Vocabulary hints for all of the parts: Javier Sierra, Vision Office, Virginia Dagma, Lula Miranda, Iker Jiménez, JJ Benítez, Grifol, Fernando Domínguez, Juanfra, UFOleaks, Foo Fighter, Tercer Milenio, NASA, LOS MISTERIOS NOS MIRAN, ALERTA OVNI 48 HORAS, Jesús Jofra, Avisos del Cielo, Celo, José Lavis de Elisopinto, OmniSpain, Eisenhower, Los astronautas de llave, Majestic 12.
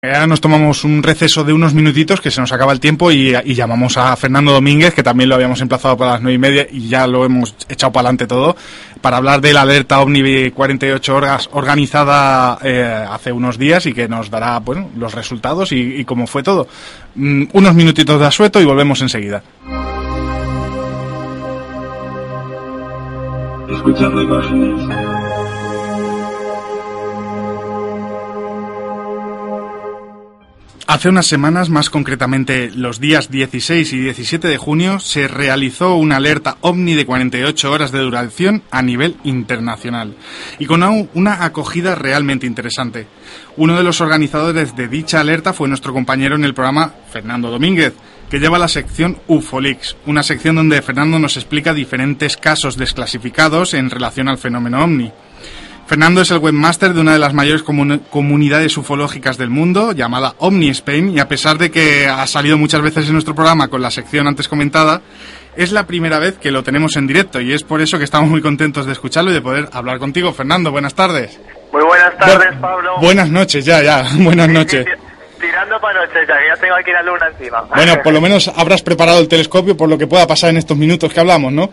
Ahora nos tomamos un receso de unos minutitos, que se nos acaba el tiempo, y llamamos a Fernando Domínguez, que también lo habíamos emplazado para las 9:30 y ya lo hemos echado para adelante todo, para hablar de la alerta OVNI 48 horas organizada hace unos días y que nos dará, bueno, los resultados y cómo fue todo. Unos minutitos de asueto y volvemos enseguida. Escuchando imágenes. Hace unas semanas, más concretamente los días 16 y 17 de junio, se realizó una alerta OVNI de 48 horas de duración a nivel internacional y con una acogida realmente interesante. Uno de los organizadores de dicha alerta fue nuestro compañero en el programa, Fernando Domínguez, que lleva la sección UFOleaks, una sección donde Fernando nos explica diferentes casos desclasificados en relación al fenómeno OVNI. Fernando es el webmaster de una de las mayores comunidades ufológicas del mundo, llamada OmniSpain, y a pesar de que ha salido muchas veces en nuestro programa con la sección antes comentada, es la primera vez que lo tenemos en directo, y es por eso que estamos muy contentos de escucharlo y de poder hablar contigo. Fernando, buenas tardes. Muy buenas tardes, Pablo. Buenas noches, ya, buenas noches. Tirando para noches, ya tengo aquí la luna encima. Bueno, por lo menos habrás preparado el telescopio por lo que pueda pasar en estos minutos que hablamos, ¿no?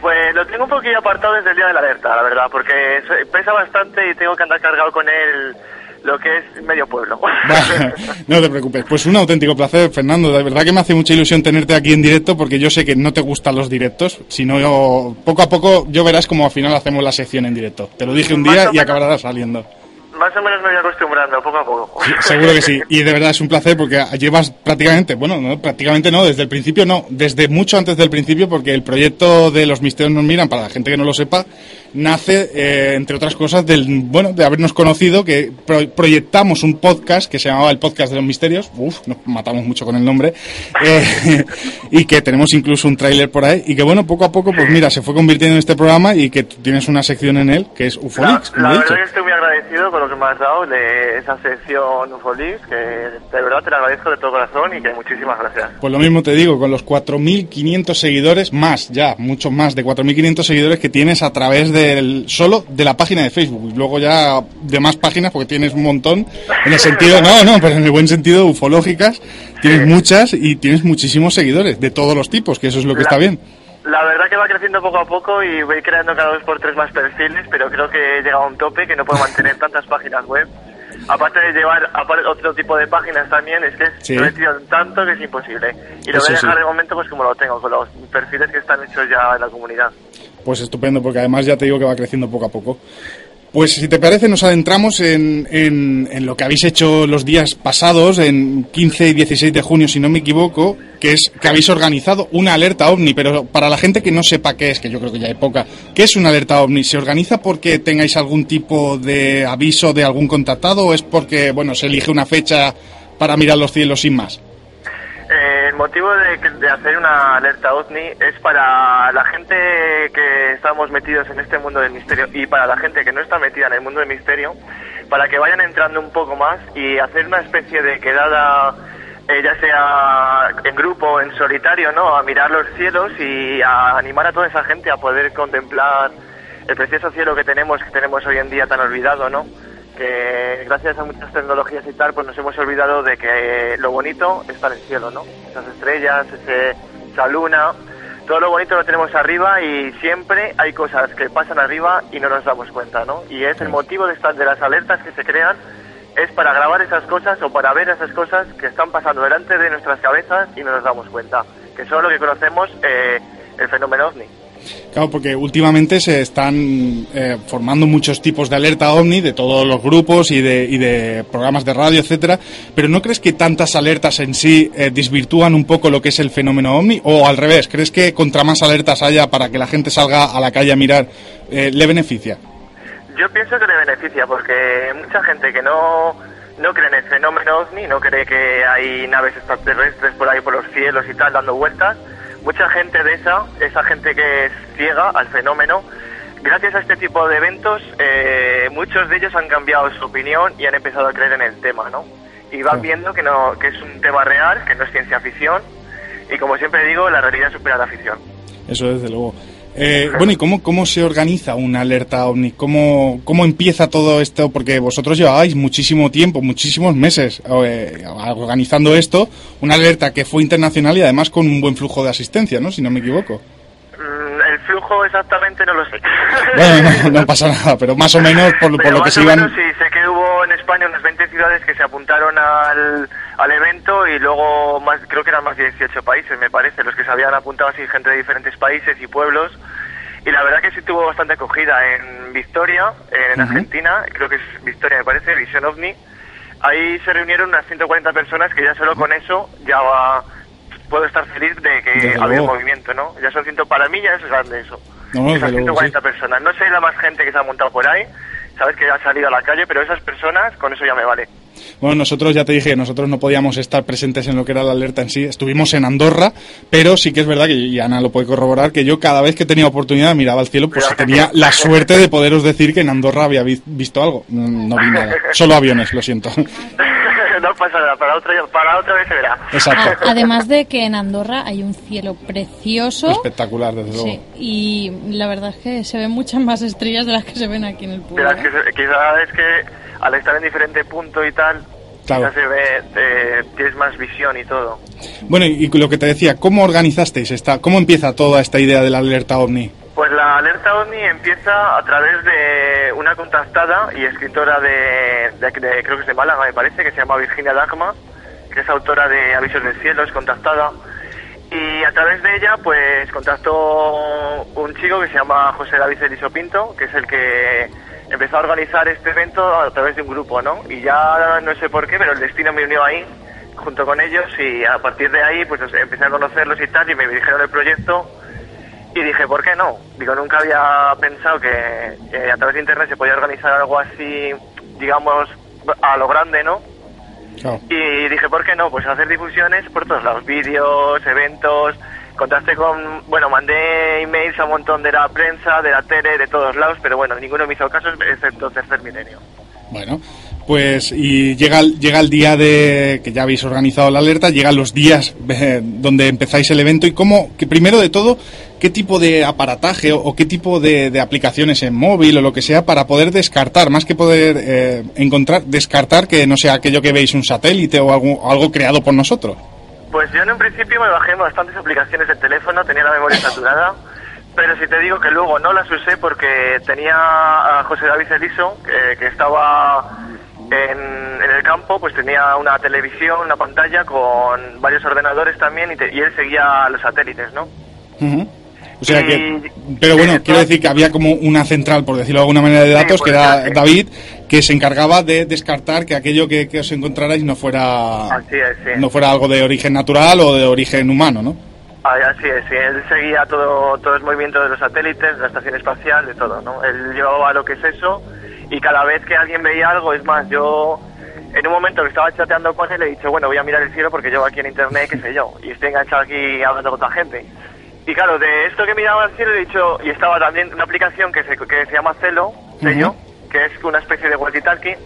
Pues lo tengo un poquillo apartado desde el día de la alerta, la verdad, porque pesa bastante y tengo que andar cargado con él lo que es medio pueblo. No te preocupes, pues un auténtico placer, Fernando. De verdad que me hace mucha ilusión tenerte aquí en directo, porque yo sé que no te gustan los directos, sino yo, poco a poco yo verás como al final hacemos la sección en directo. Te lo dije un día y acabará saliendo. Más o menos me voy acostumbrando, poco a poco. Sí, seguro que sí, y de verdad es un placer porque llevas desde mucho antes del principio, porque el proyecto de Los Misterios Nos Miran, para la gente que no lo sepa, nace, entre otras cosas, de habernos conocido, que proyectamos un podcast que se llamaba El Podcast de los Misterios, nos matamos mucho con el nombre, y que tenemos incluso un tráiler por ahí, y que bueno, poco a poco, pues mira, se fue convirtiendo en este programa y que tienes una sección en él, que es UFOleaks. La verdad que estoy muy agradecido con que me has dado de esa sección UFOleaks, que de verdad te la agradezco de todo corazón y que muchísimas gracias. Pues lo mismo te digo, con los 4.500 seguidores, muchos más de 4.500 seguidores que tienes a través solo de la página de Facebook, y luego ya de más páginas, porque tienes un montón, en el sentido, pero en el buen sentido, ufológicas, tienes muchas y tienes muchísimos seguidores, de todos los tipos, que eso es lo que está bien. La verdad que va creciendo poco a poco y voy creando cada 2x3 más perfiles, pero creo que he llegado a un tope que no puedo mantener tantas páginas web. Aparte de llevar otro tipo de páginas también, es que lo he tirado tanto que es imposible. Y lo voy a dejar de momento pues como lo tengo, con los perfiles que están hechos ya en la comunidad. Pues estupendo, porque además ya te digo que va creciendo poco a poco. Pues si te parece nos adentramos en lo que habéis hecho los días pasados, en 15 y 16 de junio si no me equivoco, que es que habéis organizado una alerta OVNI, pero para la gente que no sepa qué es, que yo creo que ya hay poca, ¿qué es una alerta OVNI? ¿Se organiza porque tengáis algún tipo de aviso de algún contactado o es porque, se elige una fecha para mirar los cielos sin más? El motivo de hacer una alerta OVNI es para la gente que estamos metidos en este mundo del misterio y para la gente que no está metida en el mundo del misterio, para que vayan entrando un poco más y hacer una especie de quedada, ya sea en grupo, en solitario, a mirar los cielos y a animar a toda esa gente a poder contemplar el precioso cielo que tenemos hoy en día tan olvidado, que gracias a muchas tecnologías y tal, pues nos hemos olvidado de que lo bonito está en el cielo, esas estrellas, esa luna, todo lo bonito lo tenemos arriba y siempre hay cosas que pasan arriba y no nos damos cuenta, y es el motivo de las alertas que se crean, es para grabar esas cosas o para ver esas cosas que están pasando delante de nuestras cabezas y no nos damos cuenta, que son lo que conocemos, el fenómeno OVNI. Claro, porque últimamente se están formando muchos tipos de alerta OVNI de todos los grupos y de programas de radio, etcétera. Pero ¿no crees que tantas alertas en sí desvirtúan un poco lo que es el fenómeno OVNI? O al revés, ¿crees que contra más alertas haya para que la gente salga a la calle a mirar, le beneficia? Yo pienso que le beneficia porque mucha gente que no cree en el fenómeno OVNI, no cree que hay naves extraterrestres por ahí por los cielos y tal dando vueltas. Mucha gente de esa gente que es ciega al fenómeno, gracias a este tipo de eventos, muchos de ellos han cambiado su opinión y han empezado a creer en el tema, Y van viendo que es un tema real, que no es ciencia ficción, y como siempre digo, la realidad supera la ficción. Eso desde luego. Bueno, ¿y cómo se organiza una alerta OVNI? ¿Cómo empieza todo esto? Porque vosotros lleváis muchísimo tiempo, muchísimos meses organizando esto, una alerta que fue internacional y además con un buen flujo de asistencia, ¿no? Si no me equivoco. El flujo exactamente no lo sé. Bueno, no pasa nada, pero más o menos por lo que se iban... Sí, sé que hubo en España unas 20 ciudades que se apuntaron al evento y luego más, creo que eran más de 18 países, me parece, los que se habían apuntado, así gente de diferentes países y pueblos. Y la verdad que sí tuvo bastante acogida en Victoria, en Argentina, creo que es Victoria me parece, Vision Office. Ahí se reunieron unas 140 personas que ya solo con eso ya va... Puedo estar feliz de que había movimiento, ¿no? Ya son 100, para mí ya es grande eso. No, esas 140 personas. No sé la más gente que se ha montado por ahí, sabes que ha salido a la calle, pero esas personas, con eso ya me vale. Bueno, nosotros, ya te dije, nosotros no podíamos estar presentes en lo que era la alerta en sí. Estuvimos en Andorra, pero sí que es verdad que, y Ana lo puede corroborar, que yo cada vez que tenía oportunidad miraba al cielo, pues tenía la suerte de poderos decir que en Andorra había visto algo. No vi nada, solo aviones, lo siento. No pasa nada, para otra vez se verá. Exacto. Además de que en Andorra hay un cielo precioso. Espectacular, desde luego. Sí, y la verdad es que se ven muchas más estrellas de las que se ven aquí en el pueblo. Quizás es que al estar en diferente punto y tal, claro, ya se ve, tienes más visión y todo. Bueno, y lo que te decía, ¿cómo organizasteis cómo empieza toda esta idea de la alerta OVNI? Pues la alerta OVNI empieza a través de una contactada y escritora de creo que es de Málaga, me parece, que se llama Virginia Dagma, que es autora de Avisos del Cielo, es contactada. Y a través de ella, pues, contactó un chico que se llama José Lavis de Elisopinto, que es el que empezó a organizar este evento a través de un grupo, ¿no? Y ya no sé por qué, pero el destino me unió ahí, junto con ellos, y a partir de ahí, pues, empecé a conocerlos y tal, y me dirigieron el proyecto. Y dije, ¿por qué no? Digo, nunca había pensado que a través de internet se podía organizar algo así, digamos, a lo grande, ¿no? Oh. Y dije, ¿por qué no? Pues hacer difusiones por todos lados, vídeos, eventos, contacté con... Bueno, mandé emails a un montón de la prensa, de la tele, de todos lados, pero bueno, ninguno me hizo caso, excepto Tercer Milenio. Bueno, pues y llega el día de que ya habéis organizado la alerta, llegan los días donde empezáis el evento y que primero de todo, ¿qué tipo de aparataje o qué tipo de aplicaciones en móvil o lo que sea para poder descartar, más que poder descartar que no sea aquello que veis un satélite o algo creado por nosotros? Pues yo en un principio me bajé bastantes aplicaciones de teléfono, tenía la memoria saturada. Pero si te digo que luego no las usé porque tenía a José Lavis de Eliso, que estaba en el campo, pues tenía una televisión, una pantalla con varios ordenadores también y él seguía los satélites, ¿no? O sea que, pero bueno, quiero decir que había como una central, por decirlo de alguna manera, de datos, que era David, que se encargaba de descartar que aquello que os encontrarais no fuera algo de origen natural o de origen humano, ¿no? Así es, sí, él seguía todo el movimiento de los satélites, de la estación espacial, de todo, ¿no? Él llevaba lo que es eso, y cada vez que alguien veía algo, es más, yo en un momento que estaba chateando con él, le he dicho, bueno, voy a mirar el cielo porque llevo aquí en internet, qué sé yo, y estoy enganchado aquí hablando con otra gente. Y claro, de esto que miraba al cielo, le he dicho, y estaba también una aplicación que se llama Celo, que es una especie de walkie-talkie,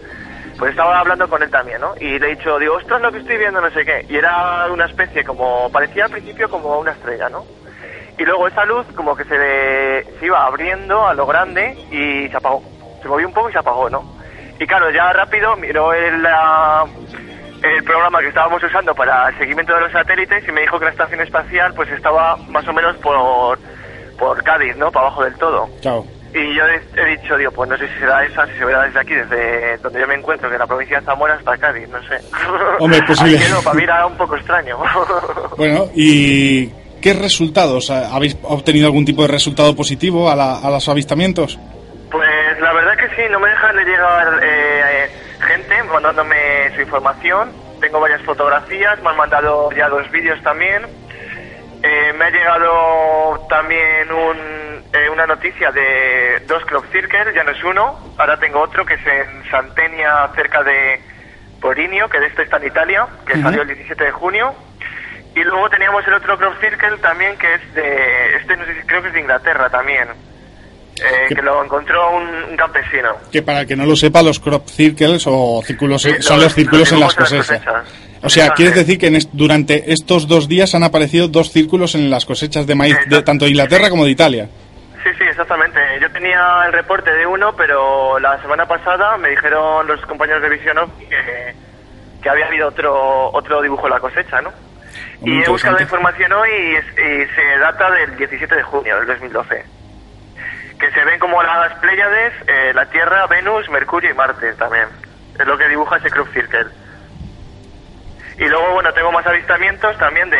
pues estaba hablando con él también, ¿no? Y le he dicho, digo, ostras, lo que estoy viendo, no sé qué. Y era una especie como, parecía al principio como una estrella, ¿no? Y luego esa luz como que se iba abriendo a lo grande y se apagó. Se movió un poco y se apagó, ¿no? Y claro, ya rápido miró el programa que estábamos usando para el seguimiento de los satélites y me dijo que la estación espacial pues estaba más o menos por Cádiz, ¿no? Para abajo del todo. Chao. Y yo he dicho, digo, pues no sé si será esa, si se verá desde aquí, desde donde yo me encuentro, que la provincia de Zamora hasta Cádiz, no sé. Hombre, posible. Pues, para mí era un poco extraño. Bueno, ¿y qué resultados? ¿Habéis obtenido algún tipo de resultado positivo a los avistamientos? Pues la verdad que sí, no me dejan de llegar gente mandándome su información. Tengo varias fotografías, me han mandado ya dos vídeos también. Me ha llegado también una noticia de dos Club Circle, ya no es uno, ahora tengo otro que es en Santenia, cerca de Porinio, que de esto está en Italia, que salió el 17 de junio. Y luego teníamos el otro Club Circle también, que es de, no sé, creo que es de Inglaterra también. Que lo encontró un campesino. Que para el que no lo sepa, los crop circles o círculos son los círculos en las cosechas. O sea, ¿quieres decir que durante estos 2 días han aparecido 2 círculos en las cosechas de maíz de tanto de Inglaterra como de Italia? Exactamente, yo tenía el reporte de uno, pero la semana pasada me dijeron los compañeros de Vision Office que había habido otro dibujo de la cosecha, ¿no? Y he buscado la información hoy y se data del 17 de junio del 2012. Que se ven como las Pléyades, la Tierra, Venus, Mercurio y Marte también. Es lo que dibuja ese crop circle. Y luego, bueno, tengo más avistamientos también de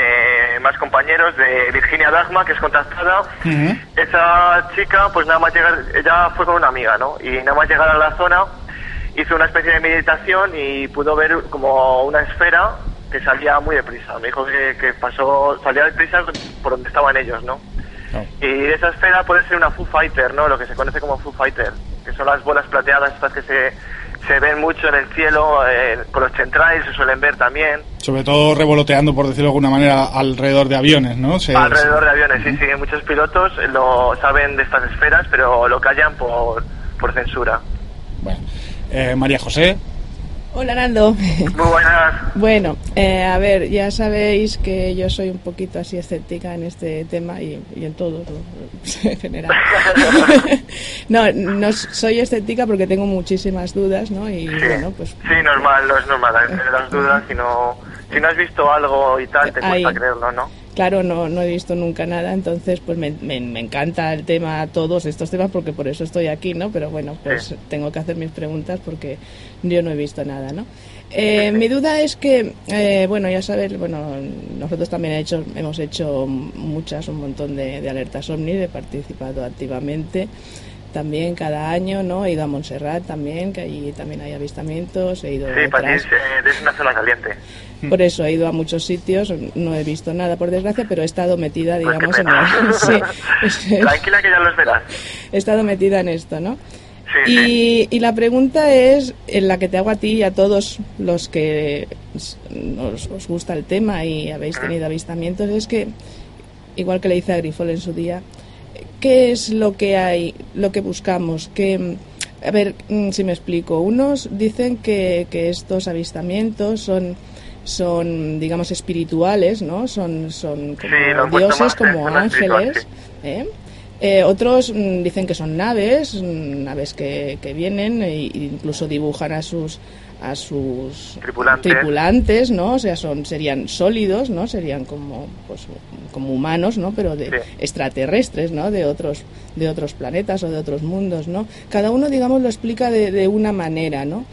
más compañeros de Virginia Dagma, que es contactada. Esa chica, pues nada más llegar, ella fue con una amiga, ¿no? Y nada más llegar a la zona, hizo una especie de meditación y pudo ver como una esfera que salía muy deprisa. Me dijo que pasó, salía deprisa por donde estaban ellos, ¿no? Y esa esfera puede ser una Foo Fighter, ¿no? Lo que se conoce como Foo Fighter, que son las bolas plateadas estas que se ven mucho en el cielo, por los centrales se suelen ver también. Sobre todo revoloteando, por decirlo de alguna manera, alrededor de aviones, ¿no? Alrededor de aviones, sí, sí. Muchos pilotos lo saben de estas esferas, pero lo callan por censura. Bueno, María José. Hola, Nando. Muy buenas. Bueno, a ver, ya sabéis que yo soy un poquito así escéptica en este tema y en todo, en general. No soy escéptica porque tengo muchísimas dudas, ¿no? Y sí, bueno, pues... Sí, normal, no es normal las dudas, si no has visto algo y tal, te cuesta creerlo, ¿no? Claro, no he visto nunca nada, entonces pues me encanta el tema, todos estos temas, porque por eso estoy aquí, ¿no? Pero bueno, pues sí, tengo que hacer mis preguntas porque yo no he visto nada, ¿no? Mi duda es que, bueno, ya sabes, bueno, nosotros también hemos hecho un montón de alertas OVNI, he participado activamente también cada año, ¿no? He ido a Montserrat también, que allí también hay avistamientos, he ido... Sí, para ti es una zona caliente. Por eso he ido a muchos sitios, no he visto nada, por desgracia, pero he estado metida, digamos... Pues sí, tranquila que ya los verás. He estado metida en esto, ¿no? Sí, y la pregunta es, en la que te hago a ti y a todos los que os gusta el tema y habéis tenido avistamientos, es que, igual que le hice a Grifol en su día... ¿Qué es lo que hay, lo que buscamos? Que, a ver, si me explico. Unos dicen que estos avistamientos son digamos, espirituales, ¿no? Son como dioses, como ángeles. Otros dicen que son naves que vienen e incluso dibujan a sus tripulantes, ¿no? O sea, serían sólidos, ¿no? Serían como humanos, ¿no? Pero de extraterrestres, ¿no? De otros planetas o de otros mundos, ¿no? Cada uno, digamos, lo explica de una manera, ¿no?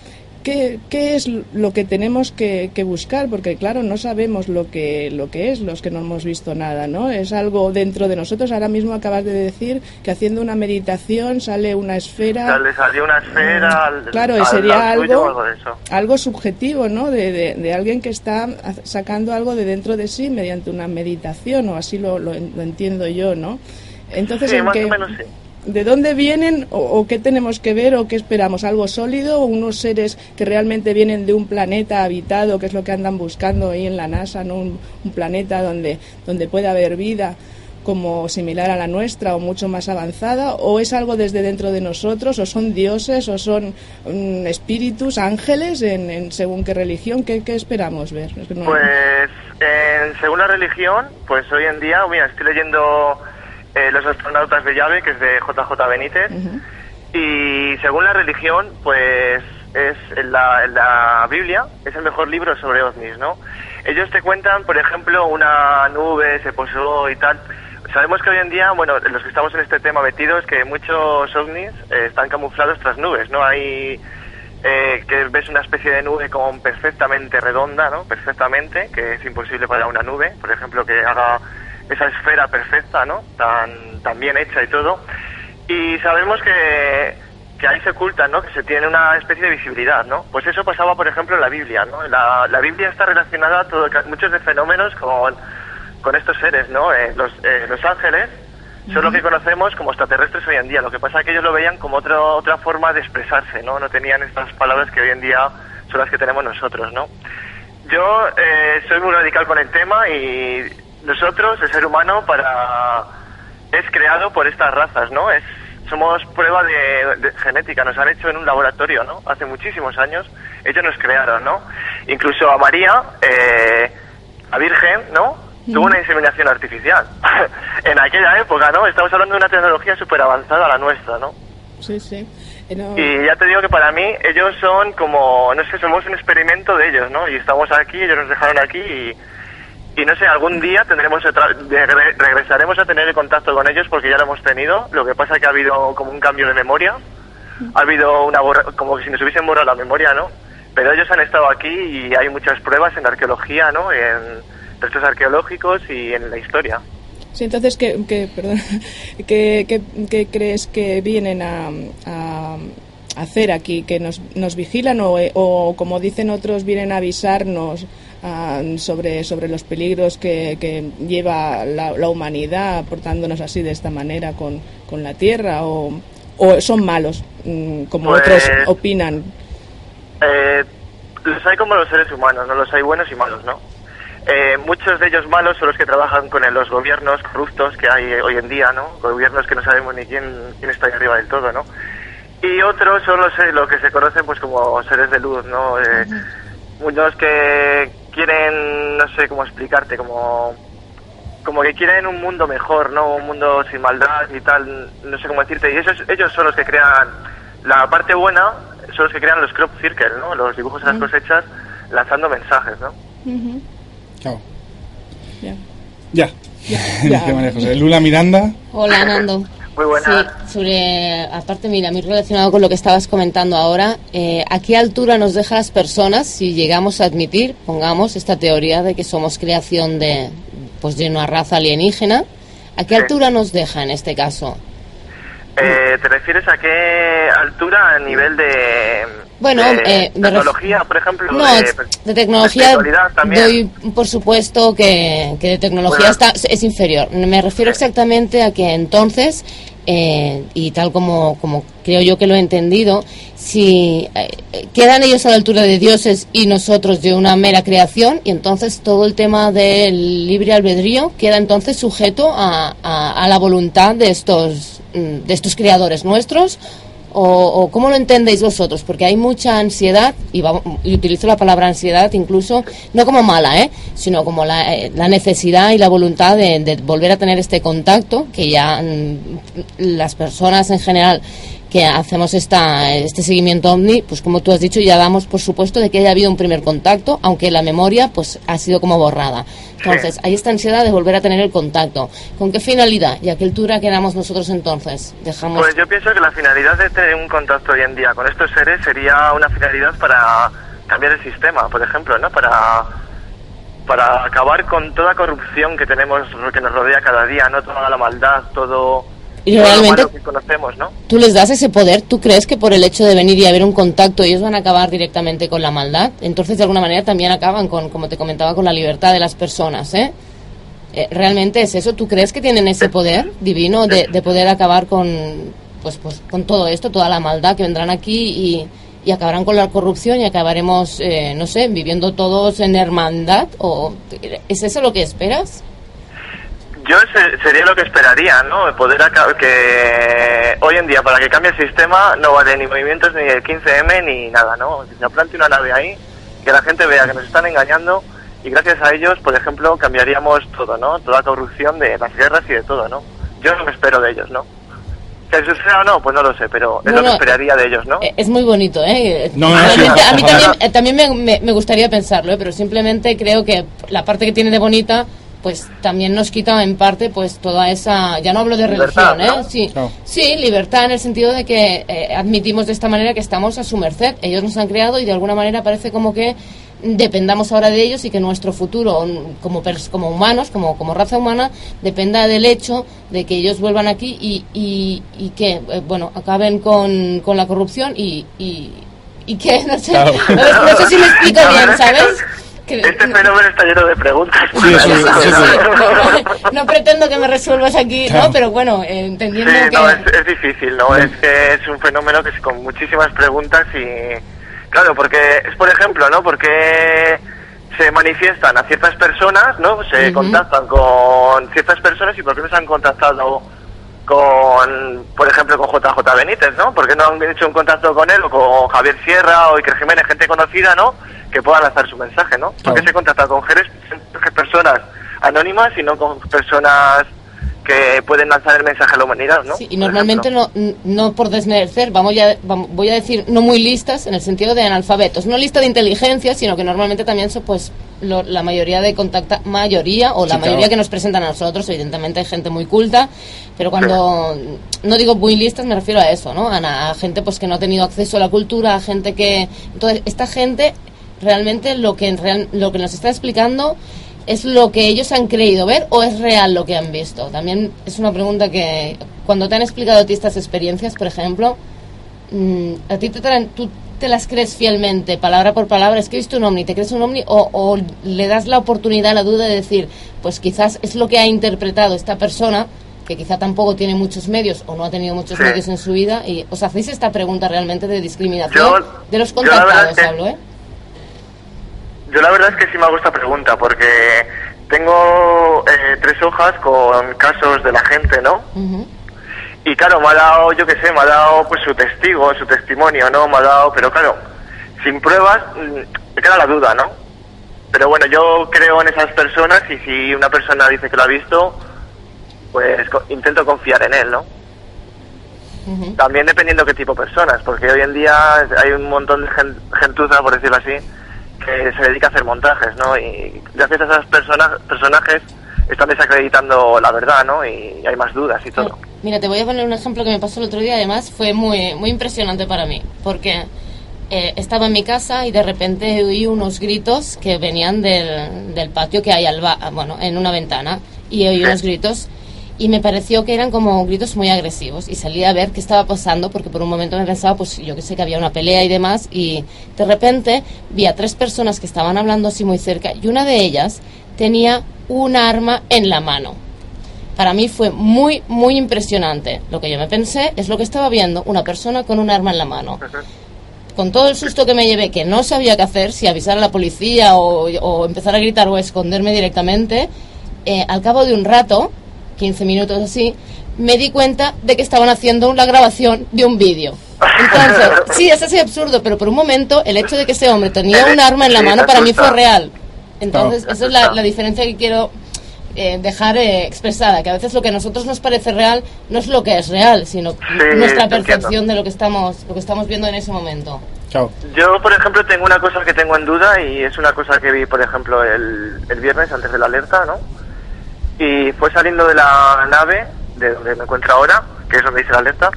¿Qué es lo que tenemos que buscar? Porque, claro, no sabemos lo que es, los que no hemos visto nada, ¿no? Es algo dentro de nosotros. Ahora mismo acabas de decir que haciendo una meditación sale una esfera... Salió una esfera... Claro, y sería algo subjetivo, ¿no? De alguien que está sacando algo de dentro de sí mediante una meditación, o así lo entiendo yo, ¿no? Entonces, sí, más o menos sí. ¿De dónde vienen o qué tenemos que ver o qué esperamos? ¿Algo sólido o unos seres que realmente vienen de un planeta habitado, que es lo que andan buscando ahí en la NASA, ¿no? Un planeta donde pueda haber vida como similar a la nuestra o mucho más avanzada? ¿O es algo desde dentro de nosotros? ¿O son dioses o son espíritus, ángeles, en según qué religión? ¿Qué esperamos ver? Es que no... Pues según la religión, pues hoy en día, mira, estoy leyendo... Los astronautas de llave, que es de JJ Benítez, y según la religión, pues es en la Biblia, es el mejor libro sobre ovnis, ¿no? Ellos te cuentan, por ejemplo, una nube se posó y tal. Sabemos que hoy en día, bueno, los que estamos en este tema metidos, que muchos ovnis están camuflados tras nubes, ¿no? Hay que ves una especie de nube como perfectamente redonda, ¿no? Perfectamente, que es imposible para una nube, por ejemplo, que haga... esa esfera perfecta, ¿no? Tan bien hecha y todo. Y sabemos que ahí se ocultan, ¿no? Que se tiene una especie de visibilidad, ¿no? Pues eso pasaba, por ejemplo, en la Biblia, ¿no? La Biblia está relacionada a muchos de fenómenos con estos seres, ¿no? Los ángeles son lo que conocemos como extraterrestres hoy en día. Lo que pasa es que ellos lo veían como otra forma de expresarse, ¿no? No tenían estas palabras que hoy en día son las que tenemos nosotros, ¿no? Yo soy muy radical con el tema y... Nosotros, el ser humano, es creado por estas razas, ¿no? Somos prueba de genética, nos han hecho en un laboratorio, ¿no? Hace muchísimos años ellos nos crearon, ¿no? Incluso a María, a Virgen, ¿no? tuvo una inseminación artificial. En aquella época, ¿no? Estamos hablando de una tecnología súper avanzada a la nuestra, ¿no? Sí, sí. Y ya te digo que para mí ellos son como, no sé, somos un experimento de ellos, ¿no? Y estamos aquí, ellos nos dejaron aquí y no sé, algún día tendremos regresaremos a tener el contacto con ellos porque ya lo hemos tenido. Lo que pasa es que ha habido como un cambio de memoria, ha habido una como que si nos hubiesen borrado la memoria, ¿no? Pero ellos han estado aquí y hay muchas pruebas en la arqueología, ¿no? En restos arqueológicos y en la historia. Sí, entonces, ¿qué crees que vienen a hacer aquí? ¿Que nos vigilan o, como dicen otros, vienen a avisarnos sobre los peligros que lleva la humanidad portándonos así de esta manera con la Tierra? ¿O son malos, como pues, otros opinan? Los hay como los seres humanos, ¿no? Los hay buenos y malos, ¿no? Muchos de ellos malos son los que trabajan con los gobiernos corruptos que hay hoy en día, ¿no? Gobiernos que no sabemos ni quién está ahí arriba del todo, ¿no? Y otros son los que se conocen pues como seres de luz, ¿no? Unos que quieren, no sé cómo explicarte, como que quieren un mundo mejor, ¿no? Un mundo sin maldad y tal, no sé cómo decirte. Y ellos son los que crean la parte buena, son los que crean los crop circles, ¿no? Los dibujos de las cosechas lanzando mensajes, ¿no? Uh-huh. Chao. Ya. Lula Miranda. Hola, Nando. Muy buena. Sí, aparte, mira, muy relacionado con lo que estabas comentando ahora, ¿a qué altura nos deja las personas si llegamos a admitir, pongamos, esta teoría de que somos creación de una raza alienígena? ¿A qué altura nos deja en este caso? ¿Te refieres a qué altura a nivel de...? Bueno, tecnología, por ejemplo. No, de tecnología doy por supuesto que de tecnología es inferior. Me refiero exactamente a que entonces, y tal como creo yo que lo he entendido, si quedan ellos a la altura de dioses y nosotros de una mera creación, y entonces todo el tema del libre albedrío queda entonces sujeto a la voluntad de estos creadores nuestros. ¿O cómo lo entendéis vosotros? Porque hay mucha ansiedad, y utilizo la palabra ansiedad incluso, no como mala, sino como la necesidad y la voluntad de volver a tener este contacto, que ya las personas en general que hacemos este seguimiento ovni, pues como tú has dicho, ya damos por supuesto de que haya habido un primer contacto, aunque la memoria pues ha sido como borrada. Entonces, hay esta ansiedad de volver a tener el contacto. ¿Con qué finalidad y a qué altura quedamos nosotros entonces? Dejamos... Pues yo pienso que la finalidad de tener un contacto hoy en día con estos seres sería una finalidad para cambiar el sistema, por ejemplo, ¿no? Para acabar con toda corrupción que tenemos, que nos rodea cada día, ¿no? Toda la maldad, todo... Y realmente, lo que conocemos, ¿no? ¿Tú les das ese poder? ¿Tú crees que por el hecho de venir y haber un contacto ellos van a acabar directamente con la maldad? Entonces, de alguna manera, también acaban con, como te comentaba, con la libertad de las personas, ¿Realmente es eso? ¿Tú crees que tienen ese poder divino de poder acabar con, pues, con todo esto, toda la maldad que vendrán aquí y acabarán con la corrupción y acabaremos, no sé, viviendo todos en hermandad? ¿O es eso lo que esperas? Yo sería lo que esperaría, ¿no? Poder que hoy en día para que cambie el sistema no vale ni movimientos ni el 15M ni nada, ¿no? Que se plante una nave ahí, que la gente vea que nos están engañando y gracias a ellos, por ejemplo, cambiaríamos todo, ¿no? Toda corrupción de las guerras y de todo, ¿no? Yo lo que espero de ellos, ¿no? ¿Que suceda o no? Pues no lo sé, pero es lo que esperaría de ellos, ¿no? Es muy bonito, A mí también me gustaría pensarlo, pero simplemente creo que la parte que tiene de bonita... pues también nos quita en parte pues toda esa, ya no hablo de religión, ¿no? Sí, libertad en el sentido de que admitimos de esta manera que estamos a su merced, ellos nos han creado y de alguna manera parece como que dependamos ahora de ellos y que nuestro futuro como humanos, como raza humana dependa del hecho de que ellos vuelvan aquí y que acaben con la corrupción y que no sé si me explico bien, ¿sabes? Este fenómeno está lleno de preguntas. Sí. No pretendo que me resuelvas aquí, claro. ¿No? Pero bueno, entendiendo que... No, es difícil, ¿no? Es que es un fenómeno que es con muchísimas preguntas y... Claro, porque es, por ejemplo, ¿no? Porque se manifiestan a ciertas personas, ¿no? Se contactan con ciertas personas y ¿por qué no se han contactado con, por ejemplo, con JJ Benítez, ¿no? ¿Por qué no han hecho un contacto con él o con Javier Sierra o Iker Jiménez, gente conocida, ¿no? Que pueda lanzar su mensaje, ¿no? Porque se contacta con personas anónimas, sino con personas que pueden lanzar el mensaje a la humanidad, ¿no? Sí, y normalmente no por desmerecer, voy a decir no muy listas en el sentido de analfabetos, no lista de inteligencia, sino que normalmente también son, pues, la mayoría de mayoría que nos presentan a nosotros, evidentemente hay gente muy culta, pero cuando no digo muy listas me refiero a eso, ¿no? A gente pues que no ha tenido acceso a la cultura, a gente que... Entonces, esta gente realmente lo que nos está explicando ¿es lo que ellos han creído ver o es real lo que han visto? También es una pregunta que, cuando te han explicado a ti estas experiencias, por ejemplo, a ti tú te las crees fielmente, palabra por palabra, es que he visto un ovni, ¿te crees un ovni? O le das la oportunidad, la duda de decir, pues quizás es lo que ha interpretado esta persona, que quizá tampoco tiene muchos medios o no ha tenido muchos medios en su vida, y os hacéis esta pregunta realmente de discriminación de los contactados, hablo, ¿eh? Yo la verdad es que sí me hago esta pregunta, porque tengo 3 hojas con casos de la gente, ¿no? Uh-huh. Y claro, me ha dado, yo qué sé, me ha dado pues su testimonio, ¿no? Me ha dado, pero claro, sin pruebas me queda la duda, ¿no? Pero bueno, yo creo en esas personas y si una persona dice que lo ha visto, pues intento confiar en él, ¿no? Uh-huh. También dependiendo qué tipo de personas, porque hoy en día hay un montón de gentuza, por decirlo así, que se dedica a hacer montajes, ¿no? Y gracias a esos personajes están desacreditando la verdad, ¿no? Y hay más dudas y todo. Mira, te voy a poner un ejemplo que me pasó el otro día, además fue muy, muy impresionante para mí, porque estaba en mi casa y de repente oí unos gritos que venían del patio que hay bueno, en una ventana, y oí unos gritos y me pareció que eran como gritos muy agresivos y salí a ver qué estaba pasando porque por un momento me pensaba, pues yo que sé, que había una pelea y demás, y de repente vi a 3 personas que estaban hablando así muy cerca y una de ellas tenía un arma en la mano. Para mí fue muy, muy impresionante. Lo que yo me pensé es lo que estaba viendo, una persona con un arma en la mano. Con todo el susto que me llevé, que no sabía qué hacer, si avisar a la policía o empezar a gritar o esconderme directamente, al cabo de un rato, 15 minutos así, me di cuenta de que estaban haciendo la grabación de un vídeo. Entonces, sí, es así absurdo, pero por un momento el hecho de que ese hombre tenía un arma en la mano para mí fue real. Entonces, esa es la diferencia que quiero dejar expresada, que a veces lo que a nosotros nos parece real no es lo que es real, sino nuestra percepción de lo que estamos viendo en ese momento. Yo, por ejemplo, tengo una cosa que tengo en duda y es una cosa que vi, por ejemplo, el viernes antes de la alerta, ¿no? Y fue saliendo de la nave, de donde me encuentro ahora, que es donde hice la alerta,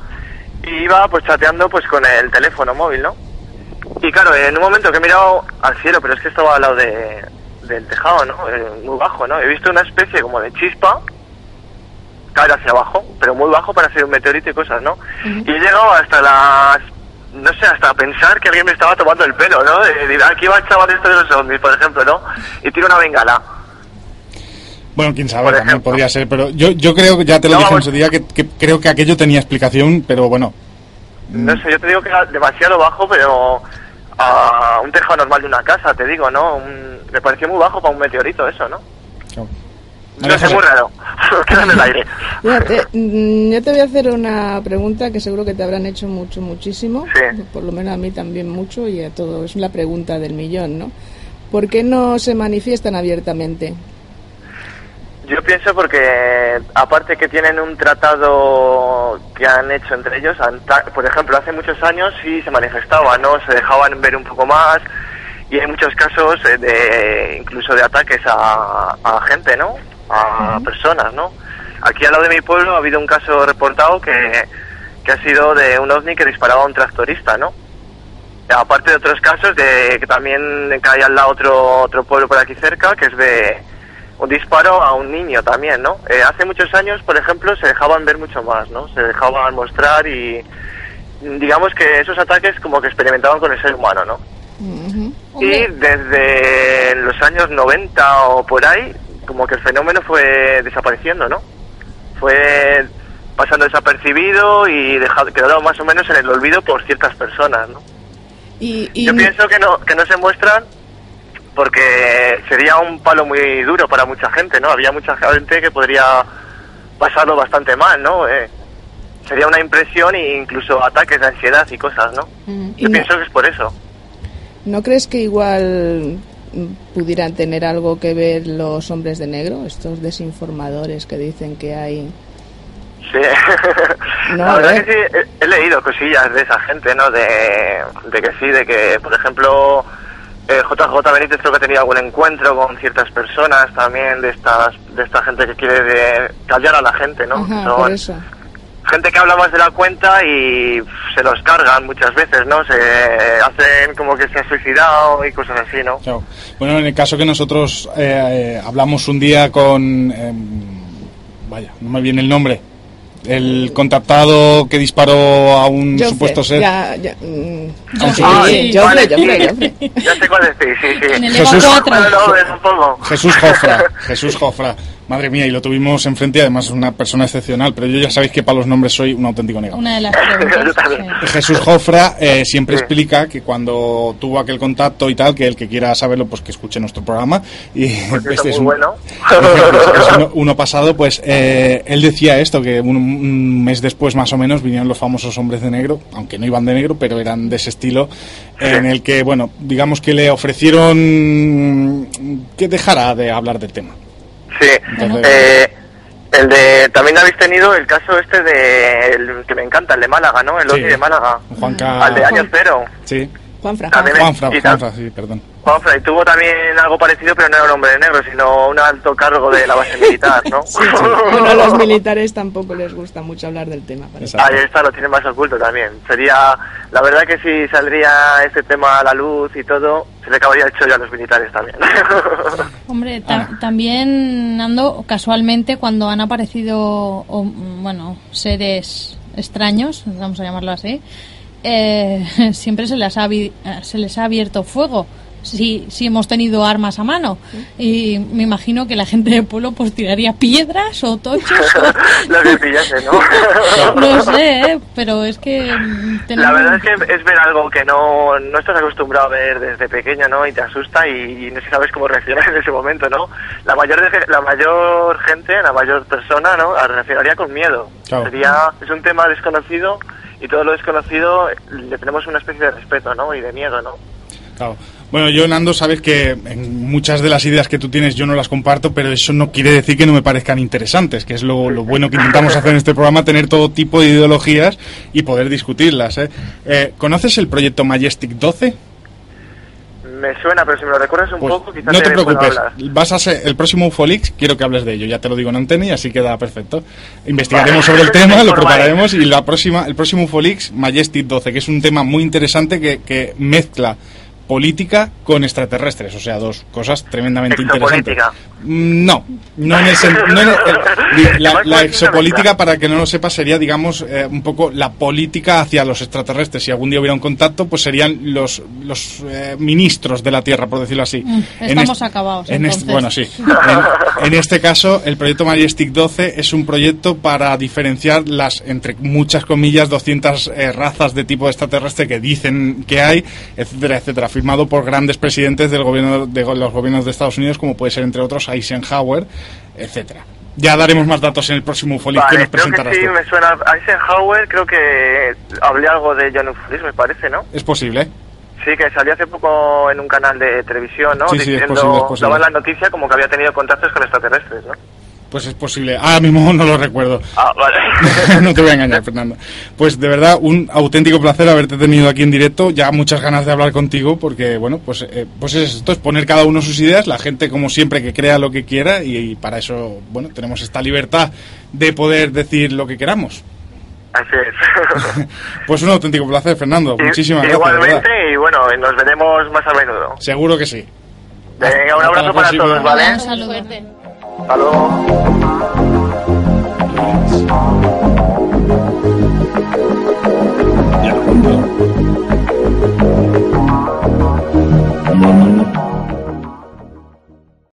y iba pues chateando pues con el teléfono móvil, ¿no? Y claro, en un momento que he mirado al cielo, pero es que estaba al lado del tejado, ¿no? Muy bajo, ¿no? He visto una especie como de chispa caer hacia abajo, pero muy bajo para ser un meteorito y cosas, ¿no? Uh-huh. Y he llegado hasta no sé, hasta pensar que alguien me estaba tomando el pelo, ¿no? Aquí va el chaval esto de los ovnis, por ejemplo, ¿no? Y tiro una bengala. Bueno, quién sabe, también podría ser, pero yo creo que ya te lo dije en su día, que creo que aquello tenía explicación, pero bueno. No sé, yo te digo que era demasiado bajo, pero a un tejado normal de una casa, te digo, ¿no? Me pareció muy bajo para un meteorito eso, ¿no? Claro. No sé, muy raro, queda en el aire. Fíjate, yo te voy a hacer una pregunta que seguro que te habrán hecho muchísimo, por lo menos a mí también mucho y a todos, es la pregunta del millón, ¿no? ¿Por qué no se manifiestan abiertamente? Yo pienso porque, aparte que tienen un tratado que han hecho entre ellos, por ejemplo, hace muchos años sí se manifestaban, ¿no? Se dejaban ver un poco más y hay muchos casos incluso de ataques a gente, ¿no? A uh-huh. personas, ¿no? Aquí al lado de mi pueblo ha habido un caso reportado que ha sido de un ovni que disparaba a un tractorista, ¿no? Aparte de otros casos de que también cae al lado otro pueblo por aquí cerca, que es de... un disparo a un niño también, ¿no? Hace muchos años, por ejemplo, se dejaban ver mucho más, ¿no? Se dejaban mostrar y... digamos que esos ataques como que experimentaban con el ser humano, ¿no? Uh-huh. Y desde los años 90 o por ahí, como que el fenómeno fue desapareciendo, ¿no? Fue pasando desapercibido y quedado más o menos en el olvido por ciertas personas, ¿no? Yo pienso que no se muestran porque sería un palo muy duro para mucha gente, ¿no? Había mucha gente que podría pasarlo bastante mal, ¿no? Sería una impresión e incluso ataques de ansiedad y cosas, ¿no? Yo pienso que es por eso. ¿No crees que igual pudieran tener algo que ver los hombres de negro, estos desinformadores que dicen que hay. Sí, no, la verdad que sí, he leído cosillas de esa gente, ¿no? De que sí, de que, por ejemplo, JJ Benítez creo que ha tenido algún encuentro con ciertas personas también, de esta gente que quiere callar a la gente, ¿no? Ajá, por eso. Gente que habla más de la cuenta y se los cargan muchas veces, ¿no? Se hacen como que se ha suicidado y cosas así, ¿no? Claro. Bueno, en el caso que nosotros hablamos un día con... vaya, no me viene el nombre. El contactado que disparó a un Jofre, supuesto ser. Ya sé cuál es, sí. Jesús Jofra. Jesús Jofra. Madre mía, y lo tuvimos enfrente, además es una persona excepcional, pero yo ya sabéis que para los nombres soy un auténtico negado. Una de las preguntas. Jesús Jofra siempre explica que cuando tuvo aquel contacto y tal, que el que quiera saberlo, pues que escuche nuestro programa. Y este es muy bueno. Es uno pasado, pues él decía esto, que un mes después más o menos vinieron los famosos hombres de negro, aunque no iban de negro, pero eran de ese estilo, en el que, bueno, digamos que le ofrecieron que dejara de hablar del tema. Sí, también habéis tenido el caso este de, el que me encanta, el de Málaga, ¿no? El OVNI de Málaga, al de año cero. Sí, Juanfra, sí, perdón. Juanfra, y tuvo también algo parecido, pero no era un hombre de negro, sino un alto cargo de la base militar, ¿no? Sí. Bueno, a los militares tampoco les gusta mucho hablar del tema. Ahí está, lo tienen más oculto también. Sería, la verdad que si saldría este tema a la luz y todo, se le acabaría el chollo a los militares también. Hombre, también, Nando, casualmente cuando han aparecido, bueno, seres extraños, vamos a llamarlo así, siempre se les ha abierto fuego si hemos tenido armas a mano, y me imagino que la gente del pueblo pues tiraría piedras o tochos o... Lo que pillase, ¿no? No sé, pero es que la verdad es que es ver algo que no estás acostumbrado a ver desde pequeño, ¿no? Y te asusta y no sabes cómo reaccionar en ese momento, ¿no? La mayor persona, ¿no? Reaccionaría con miedo. Claro. Es un tema desconocido y todo lo desconocido le tenemos una especie de respeto, ¿no? Y de miedo, ¿no? Claro. Bueno, yo, Nando, sabes que muchas de las ideas que tú tienes yo no las comparto, pero eso no quiere decir que no me parezcan interesantes, que es lo bueno que intentamos hacer en este programa, tener todo tipo de ideologías y poder discutirlas, ¿eh? ¿Conoces el proyecto Majestic 12? Me suena, pero si me lo recuerdas un poco, quizás... No te preocupes, vas a ser el próximo UFOleaks, quiero que hables de ello, ya te lo digo en antena y así queda perfecto. Investigaremos sobre el tema, lo prepararemos y el próximo UFOleaks, Majestic 12, que es un tema muy interesante que mezcla política con extraterrestres, o sea, dos cosas tremendamente interesantes. La exopolítica, para que no lo sepa, sería, digamos, un poco la política hacia los extraterrestres. Si algún día hubiera un contacto, pues serían los ministros de la Tierra, por decirlo así. Estamos acabados, entonces. Bueno, sí. En este caso, el proyecto Majestic 12 es un proyecto para diferenciar las, entre muchas comillas, 200 razas de tipo extraterrestre que dicen que hay, etcétera, etcétera. Firmado por grandes presidentes de los gobiernos de Estados Unidos, como puede ser, entre otros, Eisenhower, etcétera. Ya daremos más datos en el próximo UFOleaks, que nos presentarás. Sí, tú. Me suena Eisenhower, creo que hablé algo de John Ufolis, me parece, ¿no? Es posible. Sí, que salió hace poco en un canal de televisión, ¿no? Sí, diciendo, es posible. Daba la noticia como que había tenido contactos con extraterrestres, ¿no? Pues es posible, ahora mismo no lo recuerdo. Ah, vale. No te voy a engañar, Fernando. Pues de verdad, un auténtico placer haberte tenido aquí en directo. Ya muchas ganas de hablar contigo, porque bueno, pues es esto, es poner cada uno sus ideas, la gente como siempre que crea lo que quiera, y para eso, bueno, tenemos esta libertad de poder decir lo que queramos. Así es. Pues un auténtico placer, Fernando. Muchísimas gracias. Igualmente, y bueno, nos veremos más a menudo. Seguro que sí. Venga, un abrazo para todos, ¿vale? Un saludo. Hasta luego.